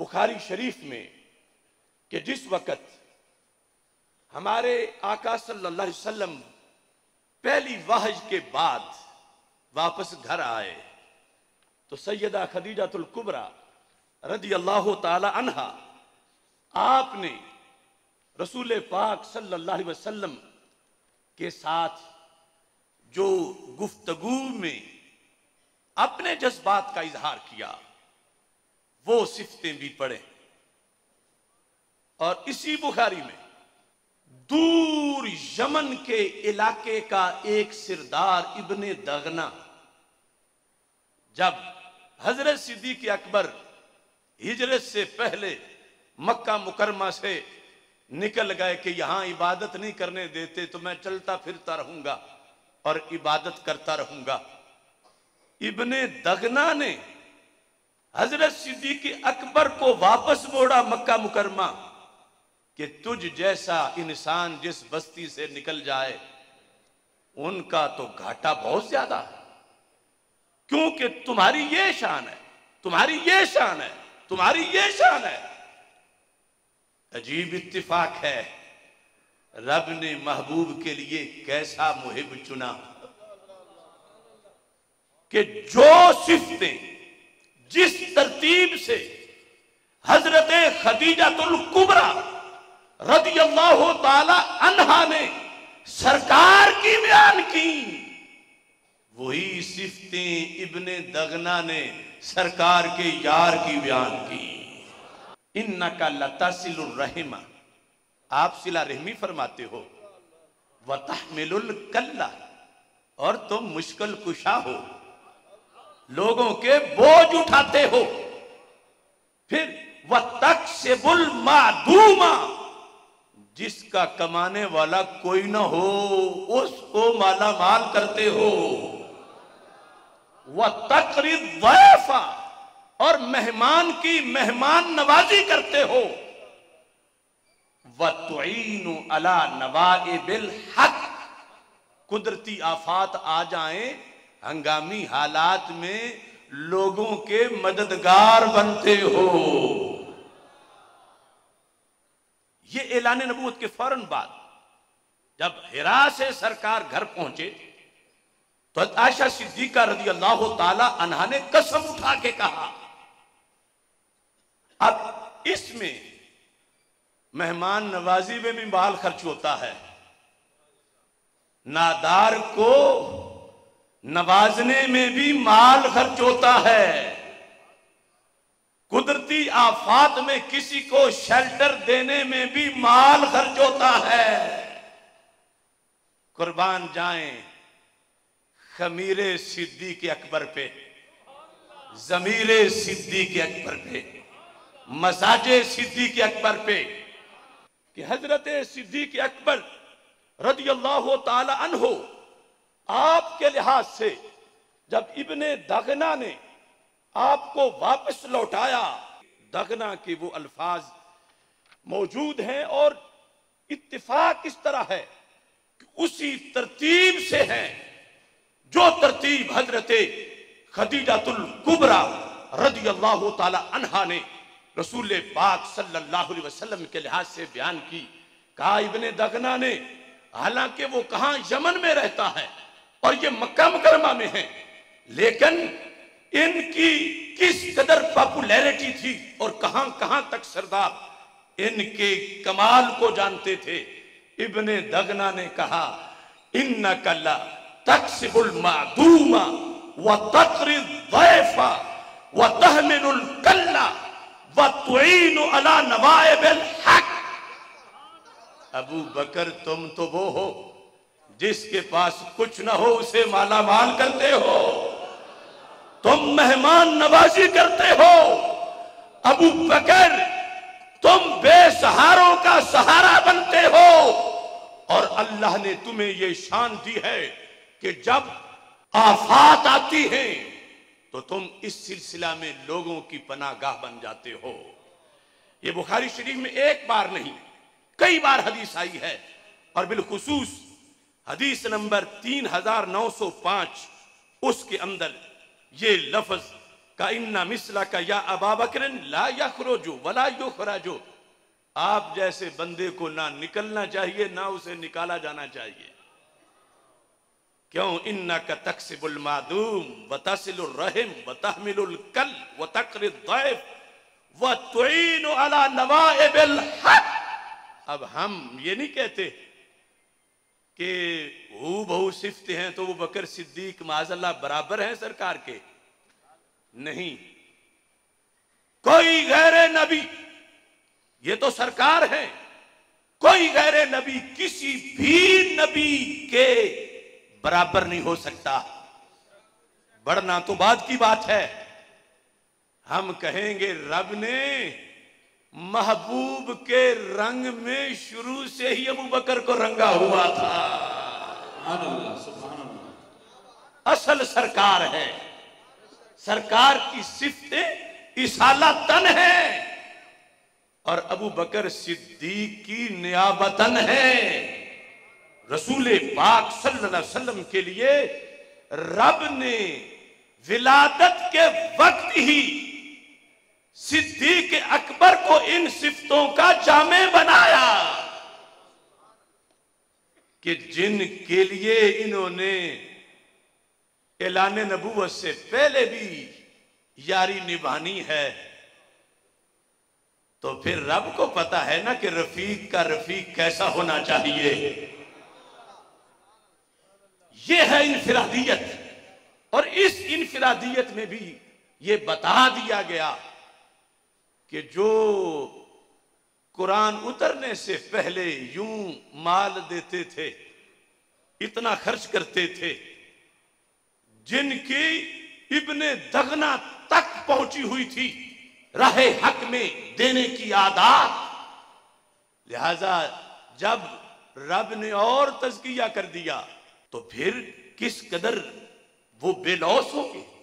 बुखारी शरीफ में कि जिस वक़्त हमारे आका सल्लल्लाहु अलैहि वसल्लम पहली वहज के बाद वापस घर आए तो सैयदा खदीजातुलकुबरा रज़ियल्लाहु ताला अन्हा आपने रसूले पाक सल्लल्लाहु अलैहि वसल्लम के साथ जो गुफ्तगू में अपने जज्बात का इजहार किया वो सिफ्तें भी पढ़ें। और इसी बुखारी में दूर यमन के इलाके का एक सिरदार इब्ने दगना जब हजरत सिद्दीक अकबर हिजरत से पहले मक्का मुकरमा से निकल गए कि यहाँ इबादत नहीं करने देते तो मैं चलता फिरता रहूंगा और इबादत करता रहूंगा। इब्ने दगना ने हजरत सिद्दीक अकबर को वापस मोड़ा मक्का मुकरमा कि तुझ जैसा इंसान जिस बस्ती से निकल जाए उनका तो घाटा बहुत ज्यादा है, क्योंकि तुम्हारी ये शान है, तुम्हारी ये शान है, तुम्हारी ये शान है। अजीब इत्तिफाक है, रब ने महबूब के लिए कैसा मुहिब चुना कि जो सिफतें जिस तरतीब से हजरत खदीजातुल कुबरा रज़ियल्लाहु ताला अन्हा ने सरकार की बयान की वही सिफतें इब्ने दगना ने सरकार के यार की बयान की। इन्नका लतासिलुर रहमा, आप सिला रहमी फरमाते हो, व तहमिलुल कल्ला, और तुम मुश्किल कुशा हो, लोगों के बोझ उठाते हो। फिर व तकसिबुल मादूमा, जिसका कमाने वाला कोई ना हो उसको माला माल करते हो। व तकरीब वैफा, और मेहमान की मेहमान नवाजी करते हो। व तुईनु अला नवाइबिल हक, कुदरती आफात आ जाए हंगामी हालात में लोगों के मददगार बनते हो। ये ऐलान नबूवत के फौरन बाद जब हिरा से सरकार घर पहुंचे तो आयशा सिद्दीका रज़ियल्लाहु ताला अन्हा ने कसम उठा के कहा। अब इसमें मेहमान नवाजी में भी माल खर्च होता है, नादार को नवाजने में भी माल खर्च होता है, कुदरती आफात में किसी को शेल्टर देने में भी माल खर्च होता है। कुर्बान जाएं खमीरे सिद्दीक अकबर पे, जमीरे सिद्दीक अकबर पे, मजाजे सिद्दीक अकबर पे कि हजरत सिद्दीक अकबर रज़ियल्लाहु ताला अन्हो आपके लिहाज से जब इब्ने दगना ने आपको वापस लौटाया। दगना के वो अल्फाज मौजूद हैं और इत्तिफाक इस तरह है कि उसी तरतीब से है जो तरतीब हजरत खदीजातुल कुबरा रज़ियल्लाहु ताला अन्हा ने रसूल पाक सल्लल्लाहु अलैहि वसल्लम के लिहाज से बयान की। कहा इब्ने दगना ने, हालांकि वो कहां यमन में रहता है और ये मक्का मुकरमा में है, लेकिन इनकी किस कदर पॉपुलैरिटी थी और कहां कहां तक सरदार इनके कमाल को जानते थे। इब्ने दगना ने कहा इन्नका ला तकसिबुल मादूमा व तकरिद ज़ैफा व तहमिलुल कल्ला व तुईनु अला नवाइबिल हक। अबू बकर, तुम तो वो हो जिसके पास कुछ ना हो उसे माला माल करते हो, तुम मेहमान नवाजी करते हो। अबू बकर, तुम बेसहारों का सहारा बनते हो। और अल्लाह ने तुम्हें ये शान दी है कि जब आफात आती है तो तुम इस सिलसिला में लोगों की पनागाह बन जाते हो। ये बुखारी शरीफ में एक बार नहीं कई बार हदीस आई है, और बिलखुसूस हदीस नंबर 3905 उसके अंदर ये लफ्ज का इन्ना मिसला का या अबा बकर ला यखरुजु वला युखराजु, आप जैसे बंदे को ना निकलना चाहिए ना उसे निकाला जाना चाहिए। क्यों? इन्ना का तकसिबुल मादूम व तसिलुर रहम व तहमिलुल कल व तकरिद दैफ व तुइनु अला नवाइबिल हक। अब हम ये नहीं कहते कि हू बहु सिफ्त हैं तो वो बकर सिद्दीक माजल्ला बराबर हैं सरकार के, नहीं। कोई गैर नबी, ये तो सरकार है, कोई गैर नबी किसी भी नबी के बराबर नहीं हो सकता। बढ़ना तो बाद की बात है। हम कहेंगे रब ने महबूब के रंग में शुरू से ही अबू बकर को रंगा हुआ था। असल सरकार है, सरकार की सिफ्तें इसाला तन है और अबू बकर सिद्दीक की नियाबतन है। रसूले पाक सल्लल्लाहु अलैहि वसल्लम के लिए रब ने विलादत के वक्त ही सिद्दीक अकबर को इन सिफ्तों का जामे बनाया कि जिनके लिए इन्होंने ऐलाने नबूवत से पहले भी यारी निभानी है। तो फिर रब को पता है ना कि रफीक का रफीक कैसा होना चाहिए। यह है इनफिरादियत। और इस इनफिरादियत में भी यह बता दिया गया कि जो कुरान उतरने से पहले यूं माल देते थे, इतना खर्च करते थे, जिनकी इब्ने दगना तक पहुंची हुई थी राहे हक में देने की आदत, लिहाजा जब रब ने और तज़किया कर दिया तो फिर किस कदर वो बेलौस हो गए।